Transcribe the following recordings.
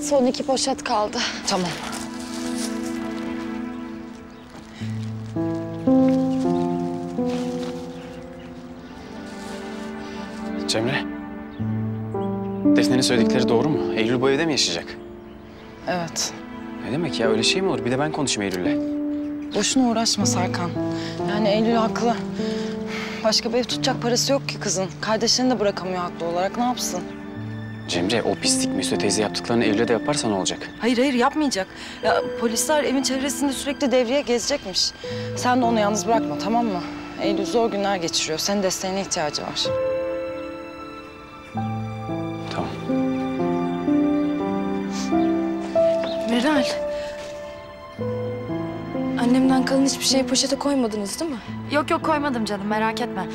Son 2 poşet kaldı. Tamam. Cemre, Defne'nin söyledikleri doğru mu? Eylül bu evde mi yaşayacak? Evet. Ne demek ya? Öyle şey mi olur? Bir de ben konuşayım Eylül'le. Boşuna uğraşma Serkan. Yani Eylül haklı. Başka bir ev tutacak parası yok ki kızın. Kardeşlerini de bırakamıyor haklı olarak. Ne yapsın? Cemre, o pislik Müste teyze yaptıklarını Eylül'e de yaparsa ne olacak? Hayır, hayır yapmayacak. Ya, polisler evin çevresinde sürekli devriye gezecekmiş. Sen de onu yalnız bırakma, tamam mı? Eylül zor günler geçiriyor. Senin desteğine ihtiyacı var. Tamam. Meral. Annemden kalan hiçbir şeyi poşete koymadınız değil mi? Yok yok koymadım canım, merak etme.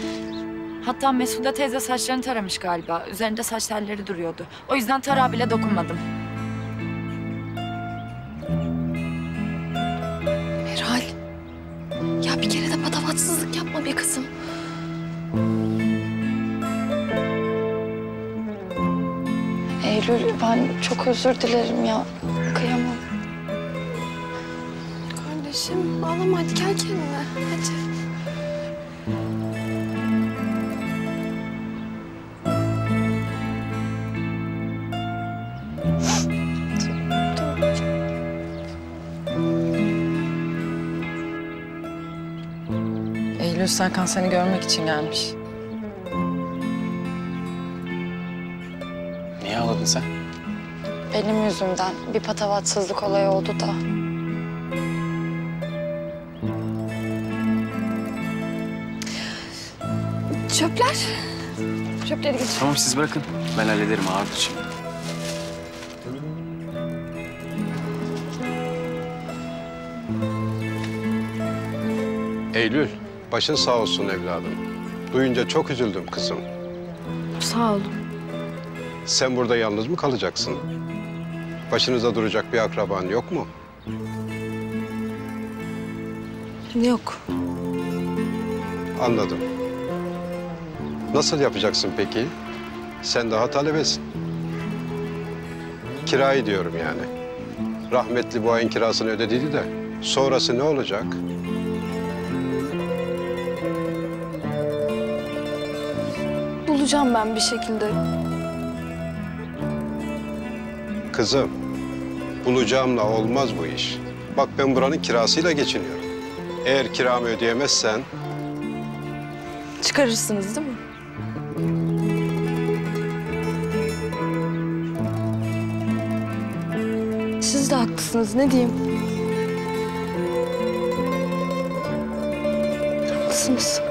Hatta Mesude teyze saçlarını taramış galiba. Üzerinde saç telleri duruyordu. O yüzden tarağa bile dokunmadım. Meral. Ya bir kere de patavatsızlık yapma be kızım. Eylül, ben çok özür dilerim ya. Kıyamam. Kardeşim, ağlama hadi gel kendine. Hadi. Eylül, Serkan seni görmek için gelmiş. Niye ağladın sen? Benim yüzümden bir patavatsızlık olayı oldu da. Çöpler. Çöpleri getir. Tamam siz bırakın. Ben hallederim ağırdır şimdi. Eylül. Başın sağ olsun evladım. Duyunca çok üzüldüm kızım. Sağ olun. Sen burada yalnız mı kalacaksın? Başınıza duracak bir akraban yok mu? Yok. Anladım. Nasıl yapacaksın peki? Sen daha talebesin. Kirayı diyorum yani. Rahmetli bu ayın kirasını ödediydi de sonrası ne olacak? Bulacağım ben bir şekilde. Kızım, bulacağımla olmaz bu iş. Bak ben buranın kirasıyla geçiniyorum. Eğer kiramı ödeyemezsen... Çıkarırsınız değil mi? Siz de haklısınız, ne diyeyim? Haklısınız.